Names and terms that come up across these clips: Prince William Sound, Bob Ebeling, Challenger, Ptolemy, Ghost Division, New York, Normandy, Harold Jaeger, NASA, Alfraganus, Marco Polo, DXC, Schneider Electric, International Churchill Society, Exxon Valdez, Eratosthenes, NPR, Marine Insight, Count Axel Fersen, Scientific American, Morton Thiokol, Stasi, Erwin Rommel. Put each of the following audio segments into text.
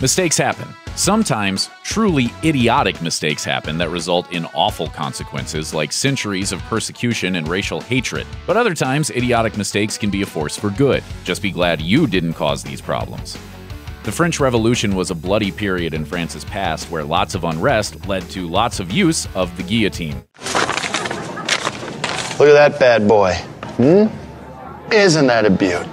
Mistakes happen. Sometimes truly idiotic mistakes happen that result in awful consequences like centuries of persecution and racial hatred. But other times, idiotic mistakes can be a force for good. Just be glad you didn't cause these problems. The French Revolution was a bloody period in France's past where lots of unrest led to lots of use of the guillotine. Look at that bad boy. Hmm? Isn't that a beaut?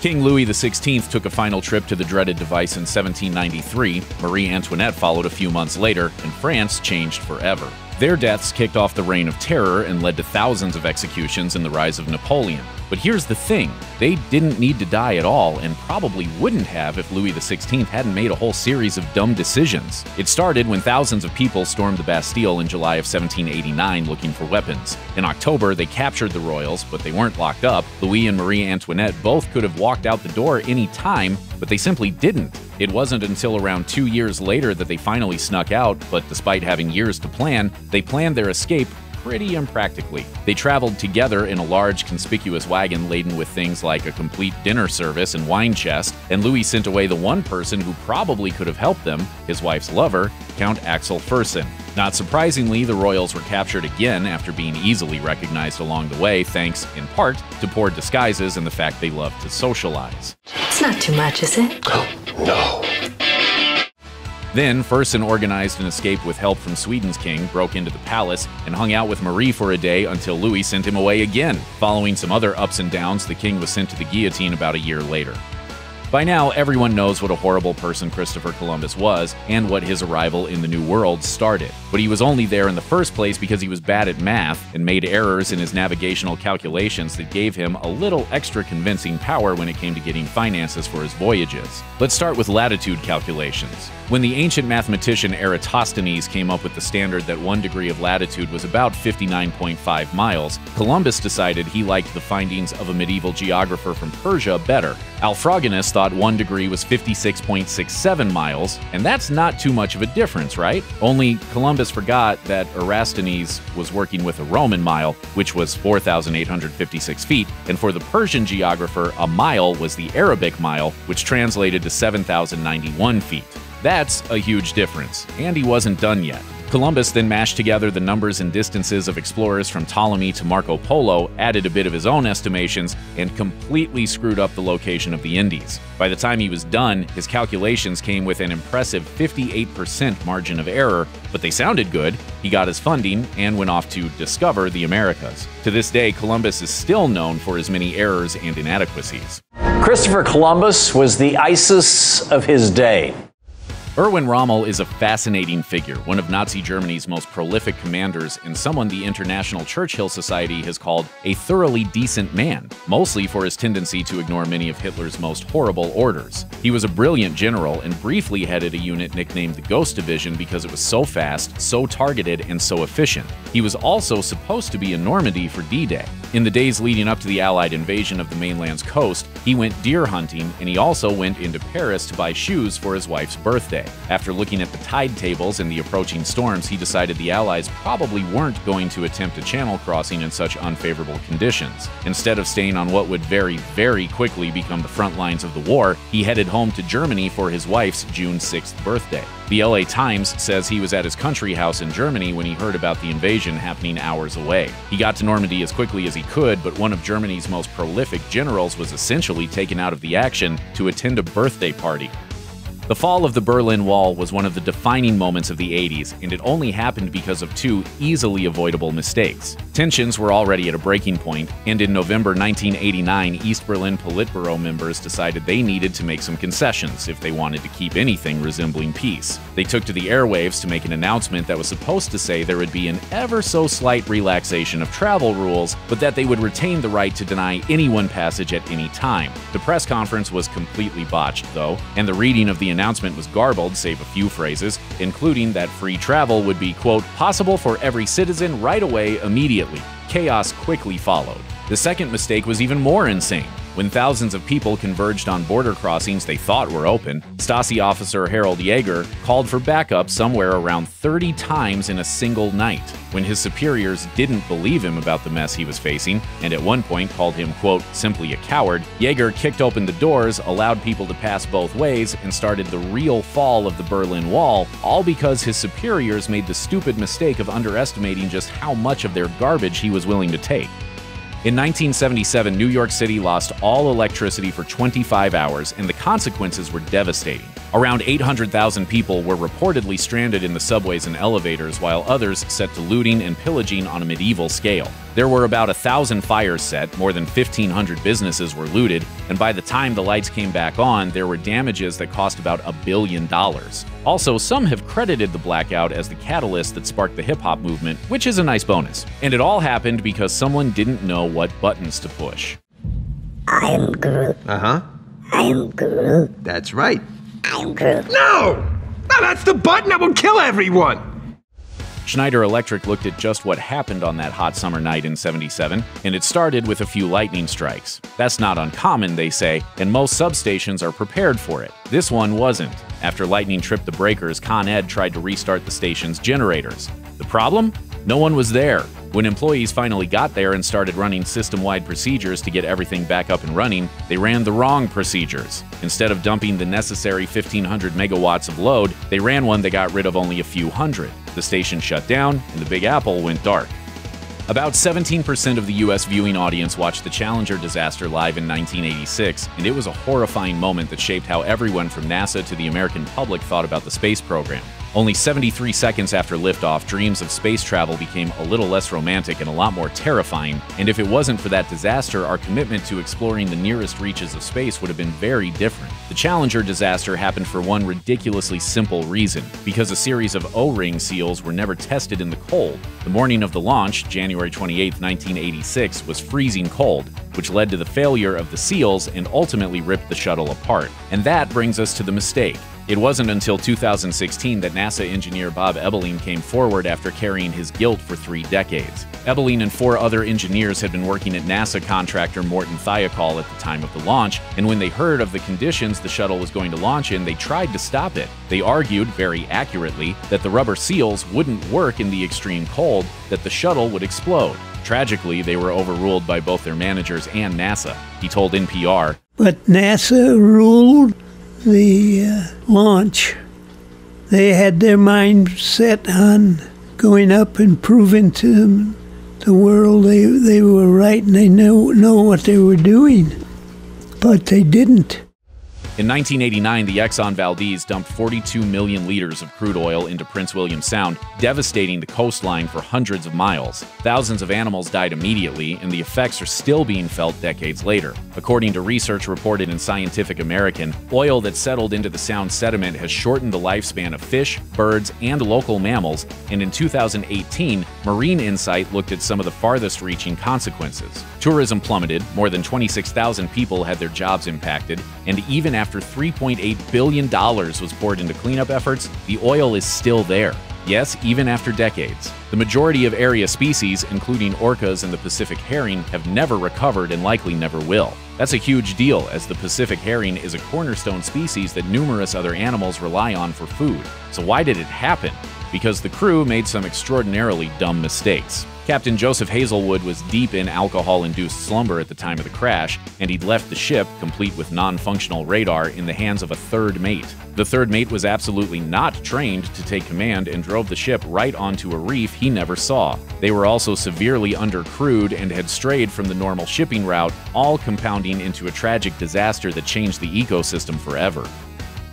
King Louis XVI took a final trip to the dreaded device in 1793, Marie Antoinette followed a few months later, and France changed forever. Their deaths kicked off the Reign of Terror and led to thousands of executions and the rise of Napoleon. But here's the thing, they didn't need to die at all and probably wouldn't have if Louis XVI hadn't made a whole series of dumb decisions. It started when thousands of people stormed the Bastille in July of 1789 looking for weapons. In October, they captured the royals, but they weren't locked up. Louis and Marie Antoinette both could have walked out the door any time, but they simply didn't. It wasn't until around 2 years later that they finally snuck out, but despite having years to plan, they planned their escape pretty impractically. They traveled together in a large, conspicuous wagon laden with things like a complete dinner service and wine chest, and Louis sent away the one person who probably could have helped them, his wife's lover, Count Axel Fersen. Not surprisingly, the royals were captured again after being easily recognized along the way, thanks, in part, to poor disguises and the fact they loved to socialize. It's not too much, is it? No. Then, Fersen organized an escape with help from Sweden's king, broke into the palace, and hung out with Marie for a day until Louis sent him away again. Following some other ups and downs, the king was sent to the guillotine about a year later. By now, everyone knows what a horrible person Christopher Columbus was and what his arrival in the New World started. But he was only there in the first place because he was bad at math and made errors in his navigational calculations that gave him a little extra convincing power when it came to getting finances for his voyages. Let's start with latitude calculations. When the ancient mathematician Eratosthenes came up with the standard that 1 degree of latitude was about 59.5 miles, Columbus decided he liked the findings of a medieval geographer from Persia better. Alfraganus thought 1 degree was 56.67 miles, and that's not too much of a difference, right? Only Columbus forgot that Eratosthenes was working with a Roman mile, which was 4,856 feet, and for the Persian geographer, a mile was the Arabic mile, which translated to 7,091 feet. That's a huge difference, and he wasn't done yet. Columbus then mashed together the numbers and distances of explorers from Ptolemy to Marco Polo, added a bit of his own estimations, and completely screwed up the location of the Indies. By the time he was done, his calculations came with an impressive 58% margin of error, but they sounded good. He got his funding and went off to discover the Americas. To this day, Columbus is still known for his many errors and inadequacies. Christopher Columbus was the ISIS of his day. Erwin Rommel is a fascinating figure, one of Nazi Germany's most prolific commanders and someone the International Churchill Society has called a thoroughly decent man, mostly for his tendency to ignore many of Hitler's most horrible orders. He was a brilliant general and briefly headed a unit nicknamed the Ghost Division because it was so fast, so targeted, and so efficient. He was also supposed to be in Normandy for D-Day. In the days leading up to the Allied invasion of the mainland's coast, he went deer hunting and he also went into Paris to buy shoes for his wife's birthday. After looking at the tide tables and the approaching storms, he decided the Allies probably weren't going to attempt a channel crossing in such unfavorable conditions. Instead of staying on what would very, very quickly become the front lines of the war, he headed home to Germany for his wife's June 6th birthday. The LA Times says he was at his country house in Germany when he heard about the invasion happening hours away. He got to Normandy as quickly as he could, but one of Germany's most prolific generals was essentially taken out of the action to attend a birthday party. The fall of the Berlin Wall was one of the defining moments of the 80s, and it only happened because of two easily avoidable mistakes. Tensions were already at a breaking point, and in November 1989, East Berlin Politburo members decided they needed to make some concessions if they wanted to keep anything resembling peace. They took to the airwaves to make an announcement that was supposed to say there would be an ever so slight relaxation of travel rules, but that they would retain the right to deny anyone passage at any time. The press conference was completely botched, though, and the reading of the announcement was garbled, save a few phrases, including that free travel would be, quote, possible for every citizen right away immediately. Chaos quickly followed. The second mistake was even more insane. When thousands of people converged on border crossings they thought were open, Stasi officer Harold Jaeger called for backup somewhere around 30 times in a single night. When his superiors didn't believe him about the mess he was facing, and at one point called him, quote, simply a coward, Jaeger kicked open the doors, allowed people to pass both ways, and started the real fall of the Berlin Wall, all because his superiors made the stupid mistake of underestimating just how much of their garbage he was willing to take. In 1977, New York City lost all electricity for 25 hours, and the consequences were devastating. Around 800,000 people were reportedly stranded in the subways and elevators, while others set to looting and pillaging on a medieval scale. There were about 1,000 fires set, more than 1,500 businesses were looted, and by the time the lights came back on, there were damages that cost about $1 billion. Also, some have credited the blackout as the catalyst that sparked the hip-hop movement, which is a nice bonus. And it all happened because someone didn't know what buttons to push. I am Groot. Uh-huh. I am Groot. That's right. I am Groot. No! No, that's the button that will kill everyone! Schneider Electric looked at just what happened on that hot summer night in '77, and it started with a few lightning strikes. That's not uncommon, they say, and most substations are prepared for it. This one wasn't. After lightning tripped the breakers, Con Ed tried to restart the station's generators. The problem? No one was there. When employees finally got there and started running system-wide procedures to get everything back up and running, they ran the wrong procedures. Instead of dumping the necessary 1,500 megawatts of load, they ran one that got rid of only a few hundred. The station shut down, and the Big Apple went dark. About 17% of the U.S. viewing audience watched the Challenger disaster live in 1986, and it was a horrifying moment that shaped how everyone from NASA to the American public thought about the space program. Only 73 seconds after liftoff, dreams of space travel became a little less romantic and a lot more terrifying, and if it wasn't for that disaster, our commitment to exploring the nearest reaches of space would have been very different. The Challenger disaster happened for one ridiculously simple reason, because a series of O-ring seals were never tested in the cold. The morning of the launch, January 28, 1986, was freezing cold, which led to the failure of the seals and ultimately ripped the shuttle apart. And that brings us to the mistake. It wasn't until 2016 that NASA engineer Bob Ebeling came forward after carrying his guilt for 3 decades. Ebeling and 4 other engineers had been working at NASA contractor Morton Thiokol at the time of the launch, and when they heard of the conditions the shuttle was going to launch in, they tried to stop it. They argued, very accurately, that the rubber seals wouldn't work in the extreme cold, that the shuttle would explode. Tragically, they were overruled by both their managers and NASA. He told NPR, "But NASA ruled the launch. They had their mind set on going up and proving to the world they were right and they know what they were doing, but they didn't." In 1989, the Exxon Valdez dumped 42 million liters of crude oil into Prince William Sound, devastating the coastline for hundreds of miles. Thousands of animals died immediately, and the effects are still being felt decades later. According to research reported in Scientific American, oil that settled into the Sound sediment has shortened the lifespan of fish, birds, and local mammals, and in 2018, Marine Insight looked at some of the farthest-reaching consequences. Tourism plummeted, more than 26,000 people had their jobs impacted, and even after $3.8 billion was poured into cleanup efforts, the oil is still there. Yes, even after decades. The majority of area species, including orcas and the Pacific herring, have never recovered and likely never will. That's a huge deal, as the Pacific herring is a cornerstone species that numerous other animals rely on for food. So why did it happen? Because the crew made some extraordinarily dumb mistakes. Captain Joseph Hazelwood was deep in alcohol-induced slumber at the time of the crash, and he'd left the ship, complete with non-functional radar, in the hands of a third mate. The third mate was absolutely not trained to take command and drove the ship right onto a reef he never saw. They were also severely undercrewed and had strayed from the normal shipping route, all compounding into a tragic disaster that changed the ecosystem forever.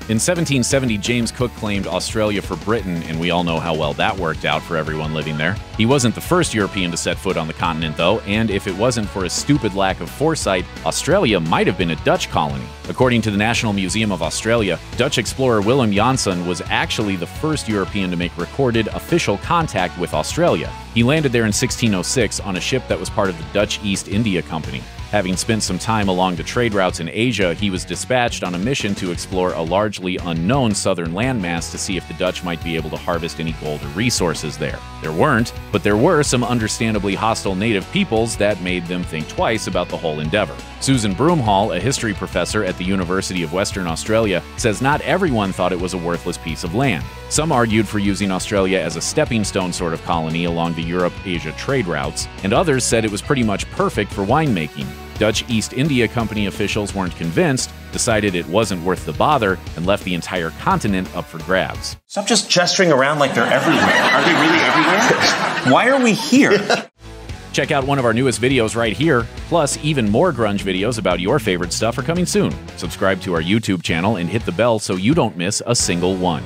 In 1770, James Cook claimed Australia for Britain, and we all know how well that worked out for everyone living there. He wasn't the first European to set foot on the continent, though, and if it wasn't for his stupid lack of foresight, Australia might have been a Dutch colony. According to the National Museum of Australia, Dutch explorer Willem Janszoon was actually the first European to make recorded official contact with Australia. He landed there in 1606 on a ship that was part of the Dutch East India Company. Having spent some time along the trade routes in Asia, he was dispatched on a mission to explore a largely unknown southern landmass to see if the Dutch might be able to harvest any gold or resources there. There weren't, but there were some understandably hostile native peoples that made them think twice about the whole endeavor. Susan Broomhall, a history professor at the University of Western Australia, says not everyone thought it was a worthless piece of land. Some argued for using Australia as a stepping stone sort of colony along the Europe-Asia trade routes, and others said it was pretty much perfect for winemaking. Dutch East India Company officials weren't convinced, decided it wasn't worth the bother, and left the entire continent up for grabs. Stop just gesturing around like they're everywhere. Are they really everywhere? Why are we here? Check out one of our newest videos right here. Plus, even more grunge videos about your favorite stuff are coming soon. Subscribe to our YouTube channel and hit the bell so you don't miss a single one.